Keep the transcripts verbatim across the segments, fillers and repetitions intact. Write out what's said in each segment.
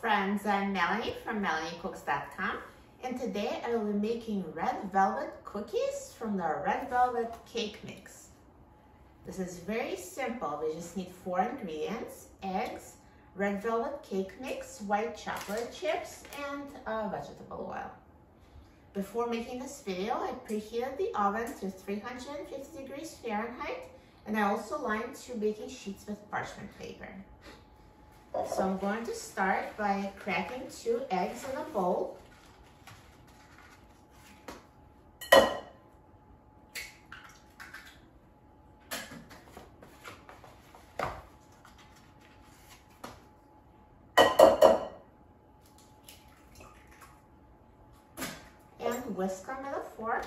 friends, I'm Melanie from Melanie Cooks dot com, and today I will be making red velvet cookies from the red velvet cake mix. This is very simple. We just need four ingredients: eggs, red velvet cake mix, white chocolate chips, and uh, vegetable oil. Before making this video, I preheated the oven to three hundred fifty degrees Fahrenheit, and I also lined two baking sheets with parchment paper. So I'm going to start by cracking two eggs in a bowl. And whisk them with a fork,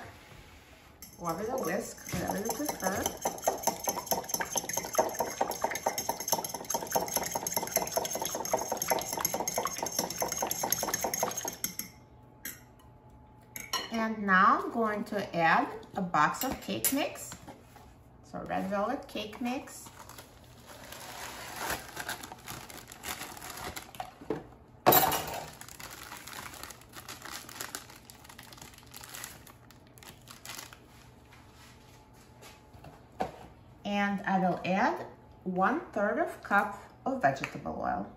or with a whisk, whatever you prefer. And now I'm going to add a box of cake mix, so red velvet cake mix. And I will add one third of cup of vegetable oil.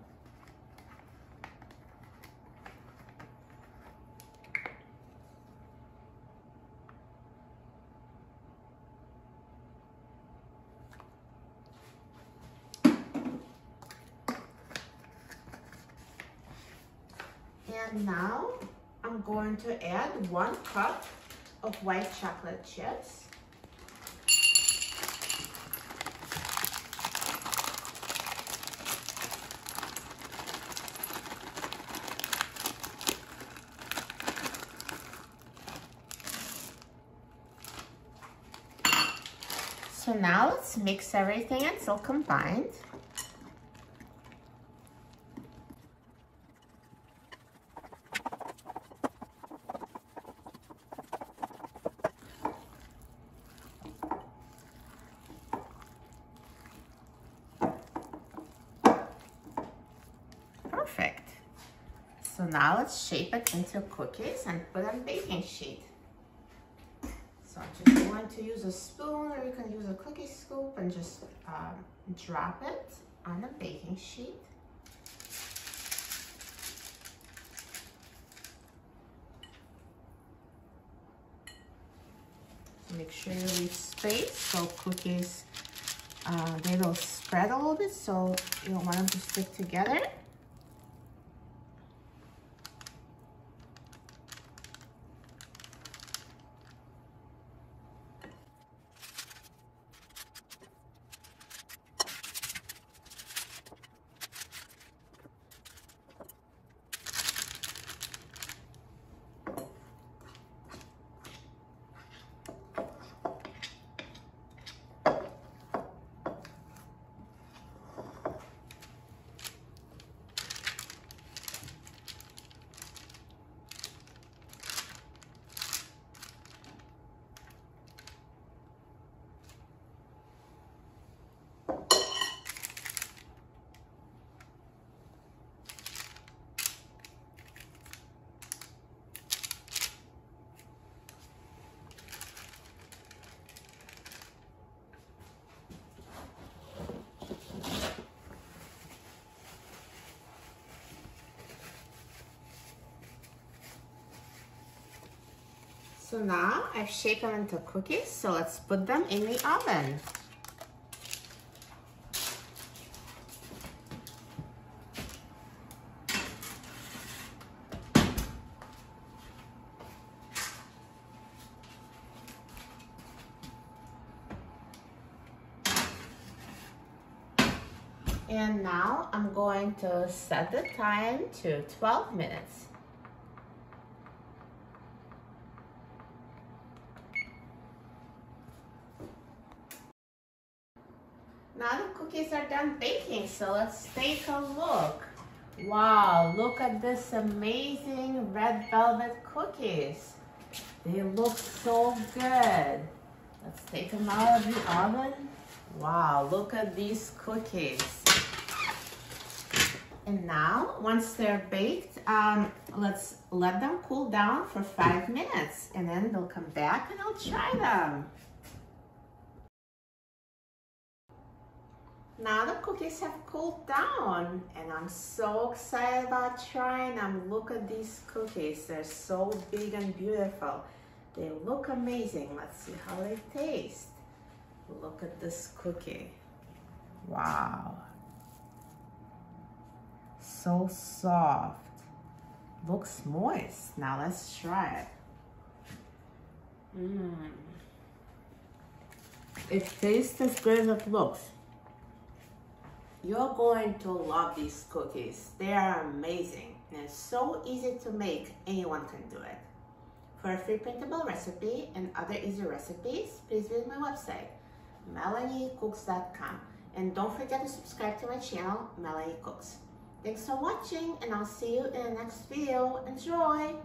And now I'm going to add one cup of white chocolate chips. So now let's mix everything until combined. Perfect. So now let's shape it into cookies and put on baking sheet. So I'm just going to use a spoon, or you can use a cookie scoop, and just um, drop it on the baking sheet. Make sure you leave space so cookies, uh, they will spread a little bit, so you don't want them to stick together. So now I've shaped them into cookies, so let's put them in the oven. And now I'm going to set the time to twelve minutes. Now the cookies are done baking, so let's take a look. Wow, look at this amazing red velvet cookies. They look so good. Let's take them out of the oven. Wow, look at these cookies. And now, once they're baked, um, let's let them cool down for five minutes, and then they'll come back and I'll try them. Now the cookies have cooled down, and I'm so excited about trying them. Look at these cookies. They're so big and beautiful. They look amazing. Let's see how they taste. Look at this cookie. Wow. So soft. Looks moist. Now let's try it. Mmm. It tastes as good as it looks. You're going to love these cookies. They are amazing and so easy to make. Anyone can do it. For a free printable recipe and other easy recipes, please visit my website, melanie cooks dot com. And don't forget to subscribe to my channel, Melanie Cooks. Thanks for watching, and I'll see you in the next video. Enjoy!